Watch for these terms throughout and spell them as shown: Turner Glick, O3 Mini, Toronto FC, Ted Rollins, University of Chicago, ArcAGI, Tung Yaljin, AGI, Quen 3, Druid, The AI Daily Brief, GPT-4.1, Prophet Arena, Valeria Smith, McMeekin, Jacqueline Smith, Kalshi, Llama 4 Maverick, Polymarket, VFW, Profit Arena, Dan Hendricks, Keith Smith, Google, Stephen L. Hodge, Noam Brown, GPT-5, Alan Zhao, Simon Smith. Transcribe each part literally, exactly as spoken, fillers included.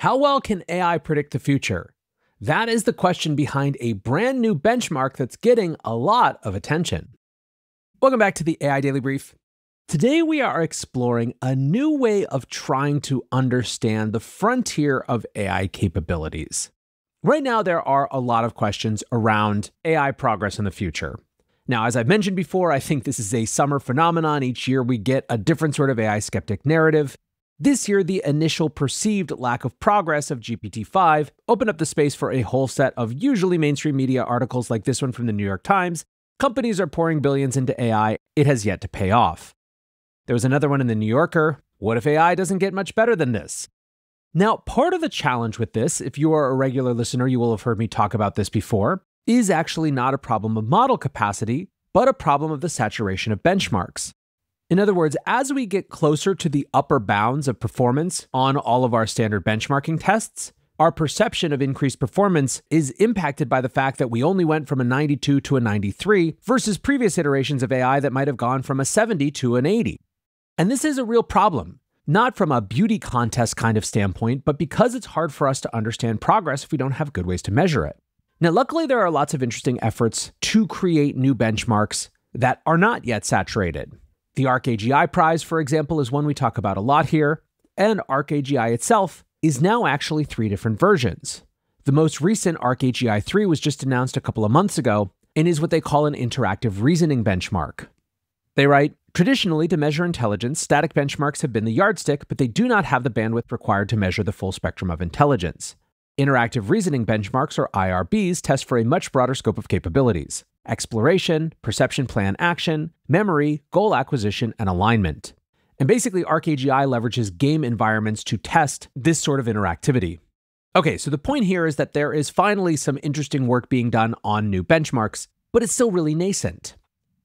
How well can A I predict the future? That is the question behind a brand new benchmark that's getting a lot of attention. Welcome back to the A I Daily Brief. Today we are exploring a new way of trying to understand the frontier of A I capabilities. Right now there are a lot of questions around A I progress in the future. Now, as I've mentioned before, I think this is a summer phenomenon. Each year we get a different sort of A I skeptic narrative. This year, the initial perceived lack of progress of G P T five opened up the space for a whole set of usually mainstream media articles like this one from the New York Times. Companies are pouring billions into A I. It has yet to pay off. There was another one in the New Yorker. What if A I doesn't get much better than this? Now, part of the challenge with this, if you are a regular listener, you will have heard me talk about this before, is actually not a problem of model capacity, but a problem of the saturation of benchmarks. In other words, as we get closer to the upper bounds of performance on all of our standard benchmarking tests, our perception of increased performance is impacted by the fact that we only went from a ninety-two to a ninety-three versus previous iterations of A I that might have gone from a seventy to an eighty. And this is a real problem, not from a beauty contest kind of standpoint, but because it's hard for us to understand progress if we don't have good ways to measure it. Now, luckily, there are lots of interesting efforts to create new benchmarks that are not yet saturated. The ArcAGI prize, for example, is one we talk about a lot here, and ArcAGI itself is now actually three different versions. The most recent ArcAGI three was just announced a couple of months ago and is what they call an interactive reasoning benchmark. They write, traditionally, to measure intelligence, static benchmarks have been the yardstick, but they do not have the bandwidth required to measure the full spectrum of intelligence. Interactive reasoning benchmarks, or I R Bs, test for a much broader scope of capabilities: exploration, perception plan action, memory, goal acquisition, and alignment. And basically, ArcAGI leverages game environments to test this sort of interactivity. Okay, so the point here is that there is finally some interesting work being done on new benchmarks, but it's still really nascent.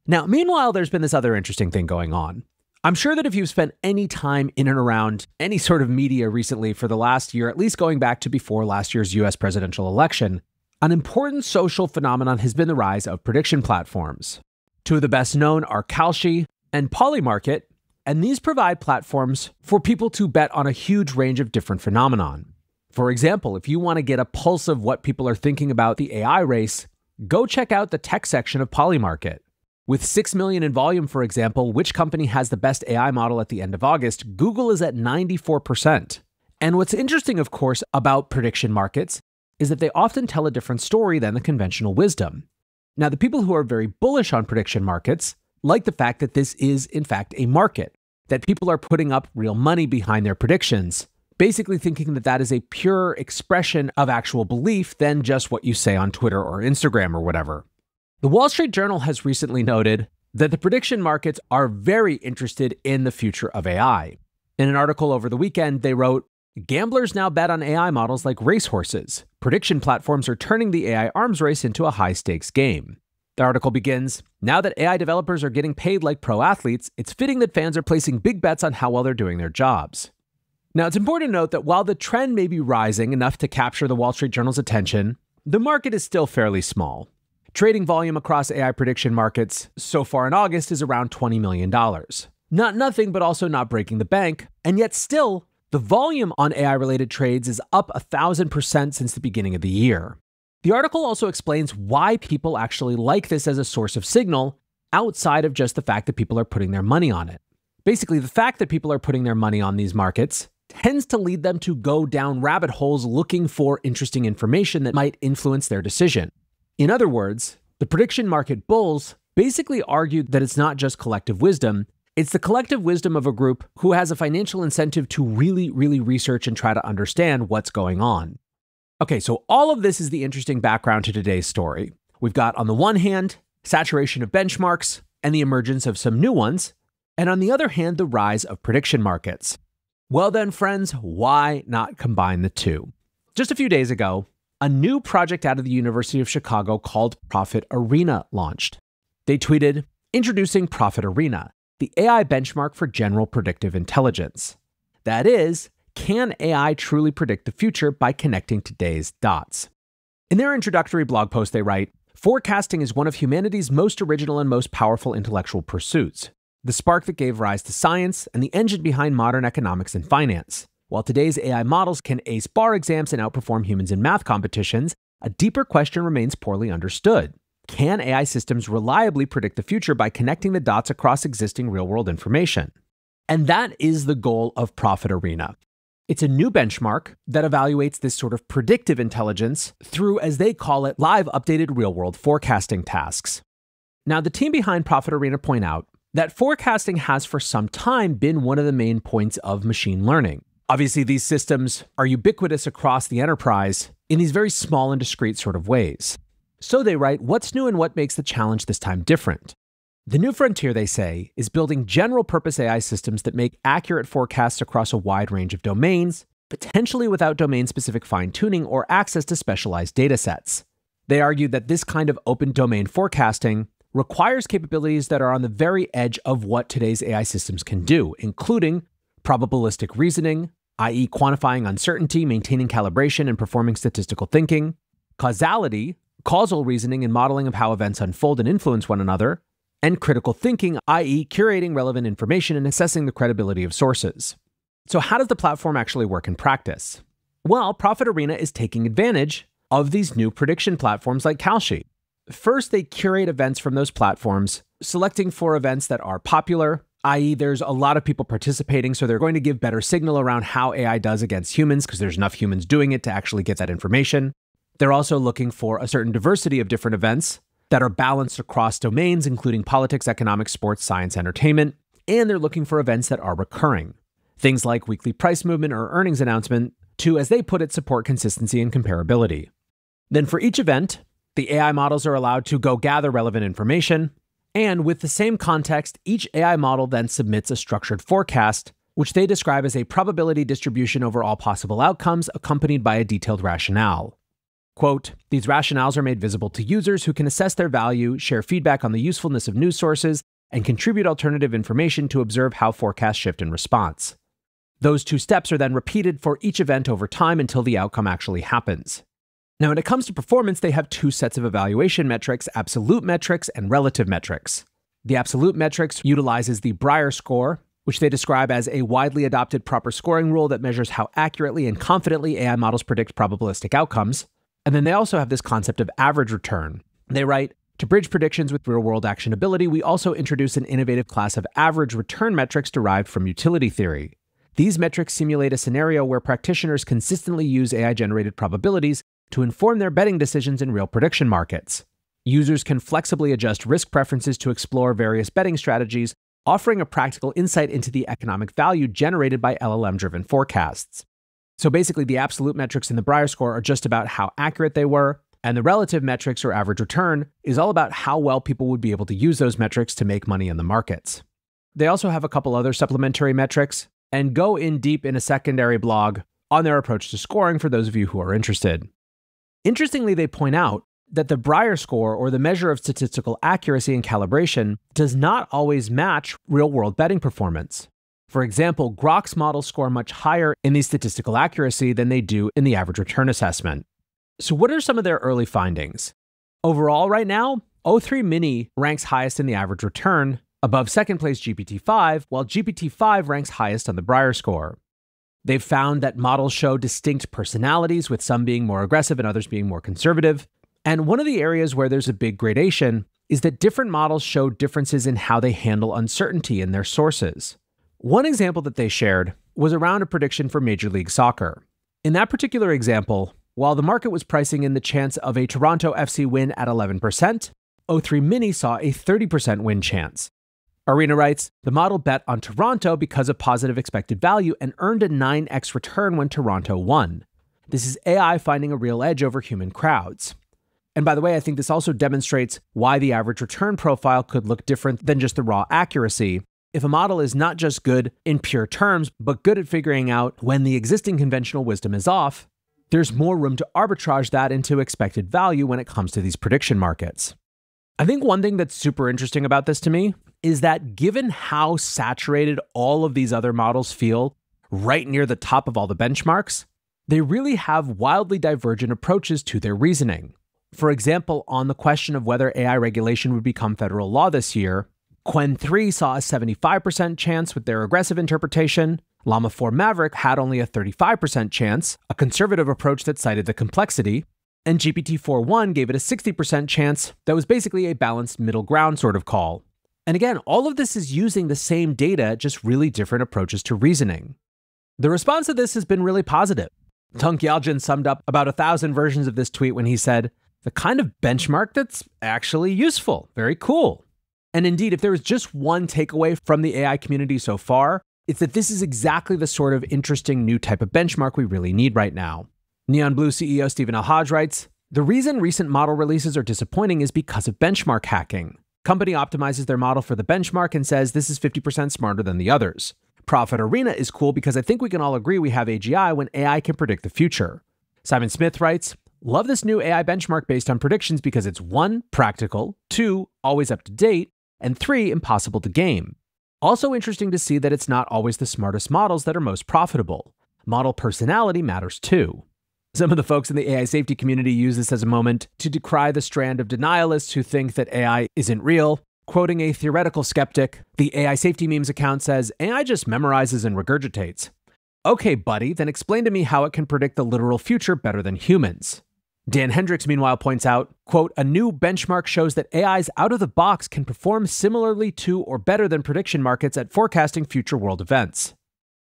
Now, meanwhile, there's been this other interesting thing going on. I'm sure that if you've spent any time in and around any sort of media recently for the last year, at least going back to before last year's U S presidential election, an important social phenomenon has been the rise of prediction platforms. Two of the best known are Kalshi and Polymarket, and these provide platforms for people to bet on a huge range of different phenomenon. For example, if you want to get a pulse of what people are thinking about the A I race, go check out the tech section of Polymarket. With six million in volume, for example, which company has the best A I model at the end of August, Google is at ninety-four percent. And what's interesting, of course, about prediction markets is that they often tell a different story than the conventional wisdom. Now, the people who are very bullish on prediction markets like the fact that this is, in fact, a market, that people are putting up real money behind their predictions, basically thinking that that is a purer expression of actual belief than just what you say on Twitter or Instagram or whatever. The Wall Street Journal has recently noted that the prediction markets are very interested in the future of A I. In an article over the weekend, they wrote, "Gamblers now bet on A I models like racehorses. Prediction platforms are turning the A I arms race into a high-stakes game." The article begins, "Now that A I developers are getting paid like pro athletes, it's fitting that fans are placing big bets on how well they're doing their jobs." Now, it's important to note that while the trend may be rising enough to capture the Wall Street Journal's attention, the market is still fairly small. Trading volume across A I prediction markets so far in August is around twenty million dollars. Not nothing, but also not breaking the bank, and yet still, the volume on A I-related trades is up one thousand percent since the beginning of the year. The article also explains why people actually like this as a source of signal outside of just the fact that people are putting their money on it. Basically, the fact that people are putting their money on these markets tends to lead them to go down rabbit holes looking for interesting information that might influence their decision. In other words, the prediction market bulls basically argued that it's not just collective wisdom, it's the collective wisdom of a group who has a financial incentive to really, really research and try to understand what's going on. Okay, so all of this is the interesting background to today's story. We've got, on the one hand, saturation of benchmarks and the emergence of some new ones, and on the other hand, the rise of prediction markets. Well then, friends, why not combine the two? Just a few days ago, a new project out of the University of Chicago called Prophet Arena launched. They tweeted, "Introducing Prophet Arena, the A I benchmark for general predictive intelligence." That is, can A I truly predict the future by connecting today's dots? In their introductory blog post, they write, "Forecasting is one of humanity's most original and most powerful intellectual pursuits, the spark that gave rise to science and the engine behind modern economics and finance. While today's A I models can ace bar exams and outperform humans in math competitions, a deeper question remains poorly understood. Can A I systems reliably predict the future by connecting the dots across existing real-world information? And that is the goal of Prophet Arena. It's a new benchmark that evaluates this sort of predictive intelligence through, as they call it, live updated real-world forecasting tasks. Now, the team behind Prophet Arena point out that forecasting has for some time been one of the main points of machine learning. Obviously, these systems are ubiquitous across the enterprise in these very small and discrete sort of ways. So they write, what's new and what makes the challenge this time different? The new frontier, they say, is building general-purpose A I systems that make accurate forecasts across a wide range of domains, potentially without domain-specific fine-tuning or access to specialized datasets. They argue that this kind of open-domain forecasting requires capabilities that are on the very edge of what today's A I systems can do, including probabilistic reasoning, that is quantifying uncertainty, maintaining calibration, and performing statistical thinking, causality, causal reasoning and modeling of how events unfold and influence one another, and critical thinking, that is curating relevant information and assessing the credibility of sources. So how does the platform actually work in practice? Well, Prophet Arena is taking advantage of these new prediction platforms like Kalshi. First, they curate events from those platforms, selecting for events that are popular, that is there's a lot of people participating, so they're going to give better signal around how A I does against humans because there's enough humans doing it to actually get that information. They're also looking for a certain diversity of different events that are balanced across domains, including politics, economics, sports, science, entertainment, and they're looking for events that are recurring. Things like weekly price movement or earnings announcement to, as they put it, support consistency and comparability. Then for each event, the A I models are allowed to go gather relevant information, and with the same context, each A I model then submits a structured forecast, which they describe as a probability distribution over all possible outcomes, accompanied by a detailed rationale. Quote, "These rationales are made visible to users who can assess their value, share feedback on the usefulness of news sources, and contribute alternative information to observe how forecasts shift in response. Those two steps are then repeated for each event over time until the outcome actually happens." Now, when it comes to performance, they have two sets of evaluation metrics, absolute metrics and relative metrics. The absolute metrics utilizes the Breyer score, which they describe as a widely adopted proper scoring rule that measures how accurately and confidently A I models predict probabilistic outcomes. And then they also have this concept of average return. They write, "To bridge predictions with real-world actionability, we also introduce an innovative class of average return metrics derived from utility theory. These metrics simulate a scenario where practitioners consistently use A I-generated probabilities to inform their betting decisions in real prediction markets. Users can flexibly adjust risk preferences to explore various betting strategies, offering a practical insight into the economic value generated by L L M-driven forecasts." So basically, the absolute metrics in the Breyer score are just about how accurate they were, and the relative metrics or average return is all about how well people would be able to use those metrics to make money in the markets. They also have a couple other supplementary metrics and go in deep in a secondary blog on their approach to scoring for those of you who are interested. Interestingly, they point out that the Breyer score, or the measure of statistical accuracy and calibration, does not always match real-world betting performance. For example, Grok's models score much higher in the statistical accuracy than they do in the average return assessment. So what are some of their early findings? Overall, right now, O three Mini ranks highest in the average return, above second-place G P T five, while G P T five ranks highest on the Breyer score. They've found that models show distinct personalities, with some being more aggressive and others being more conservative. And one of the areas where there's a big gradation is that different models show differences in how they handle uncertainty in their sources. One example that they shared was around a prediction for Major League Soccer. In that particular example, while the market was pricing in the chance of a Toronto F C win at eleven percent, O three Mini saw a thirty percent win chance. Arena writes, "The model bet on Toronto because of positive expected value and earned a nine x return when Toronto won. This is A I finding a real edge over human crowds." And by the way, I think this also demonstrates why the average return profile could look different than just the raw accuracy. If a model is not just good in pure terms, but good at figuring out when the existing conventional wisdom is off, there's more room to arbitrage that into expected value when it comes to these prediction markets. I think one thing that's super interesting about this to me is that given how saturated all of these other models feel right near the top of all the benchmarks, they really have wildly divergent approaches to their reasoning. For example, on the question of whether A I regulation would become federal law this year, Quen three saw a seventy-five percent chance with their aggressive interpretation, Llama four Maverick had only a thirty-five percent chance, a conservative approach that cited the complexity, and G P T four point one gave it a sixty percent chance that was basically a balanced middle ground sort of call. And again, all of this is using the same data, just really different approaches to reasoning. The response to this has been really positive. Tung Yaljin summed up about a thousand versions of this tweet when he said, "The kind of benchmark that's actually useful, very cool." And indeed, if there was just one takeaway from the A I community so far, it's that this is exactly the sort of interesting new type of benchmark we really need right now. Neon Blue C E O Stephen L. Hodge writes, "The reason recent model releases are disappointing is because of benchmark hacking. Company optimizes their model for the benchmark and says this is fifty percent smarter than the others. Prophet Arena is cool because I think we can all agree we have A G I when A I can predict the future." Simon Smith writes, "Love this new A I benchmark based on predictions because it's one, practical, two, always up to date, and three, impossible to game. Also interesting to see that it's not always the smartest models that are most profitable. Model personality matters too." Some of the folks in the A I safety community use this as a moment to decry the strand of denialists who think that A I isn't real. Quoting a theoretical skeptic, the A I Safety Memes account says, "A I just memorizes and regurgitates." Okay, buddy, then explain to me how it can predict the literal future better than humans. Dan Hendricks, meanwhile, points out, quote, "A new benchmark shows that A Is out of the box can perform similarly to or better than prediction markets at forecasting future world events.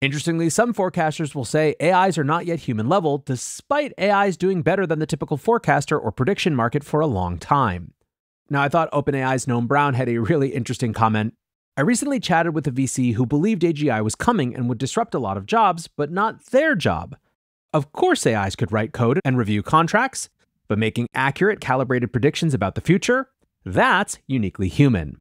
Interestingly, some forecasters will say A Is are not yet human level, despite A Is doing better than the typical forecaster or prediction market for a long time." Now, I thought OpenAI's Noam Brown had a really interesting comment. "I recently chatted with a V C who believed A G I was coming and would disrupt a lot of jobs, but not their job. Of course, A Is could write code and review contracts, but making accurate, calibrated predictions about the future, that's uniquely human."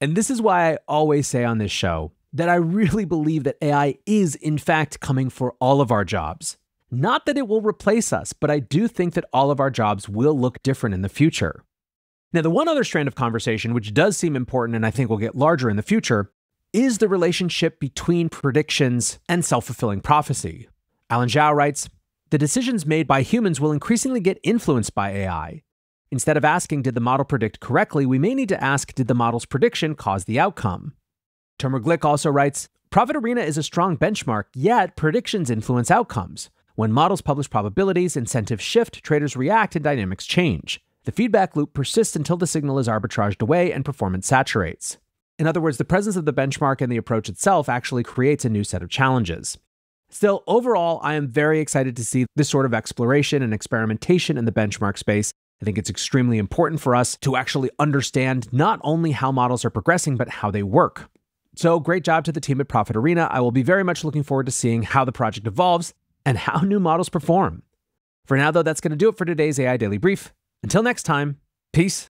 And this is why I always say on this show that I really believe that A I is, in fact, coming for all of our jobs. Not that it will replace us, but I do think that all of our jobs will look different in the future. Now, the one other strand of conversation, which does seem important and I think will get larger in the future, is the relationship between predictions and self-fulfilling prophecy. Alan Zhao writes, "The decisions made by humans will increasingly get influenced by A I. Instead of asking, did the model predict correctly, we may need to ask, did the model's prediction cause the outcome?" Turner Glick also writes, "Prophet Arena is a strong benchmark, yet predictions influence outcomes. When models publish probabilities, incentives shift, traders react, and dynamics change. The feedback loop persists until the signal is arbitraged away and performance saturates." In other words, the presence of the benchmark and the approach itself actually creates a new set of challenges. Still, overall, I am very excited to see this sort of exploration and experimentation in the benchmark space. I think it's extremely important for us to actually understand not only how models are progressing, but how they work. So great job to the team at Prophet Arena. I will be very much looking forward to seeing how the project evolves and how new models perform. For now, though, that's going to do it for today's A I Daily Brief. Until next time, peace.